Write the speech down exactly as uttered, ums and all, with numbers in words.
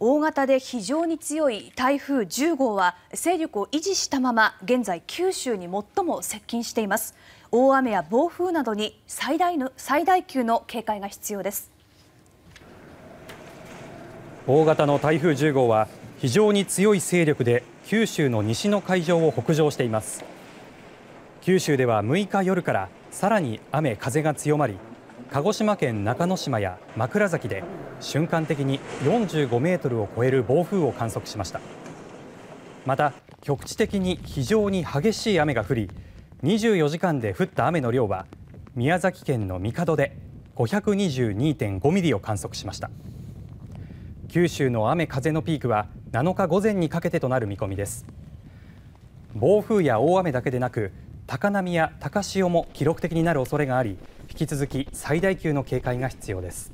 大型で非常に強い台風じゅう号は勢力を維持したまま現在九州に最も接近しています。大雨や暴風などに最大の最大級の警戒が必要です。大型の台風じゅう号は非常に強い勢力で九州の西の海上を北上しています。九州ではむいか夜からさらに雨風が強まり、鹿児島県中之島や枕崎で瞬間的によんじゅうごメートルを超える暴風を観測しました。また局地的に非常に激しい雨が降り、にじゅうよじかんで降った雨の量は宮崎県の神門で ごひゃくにじゅうにてんごミリを観測しました。九州の雨風のピークはなのか午前にかけてとなる見込みです。暴風や大雨だけでなく、高波や高潮も記録的になる恐れがあり、引き続き最大級の警戒が必要です。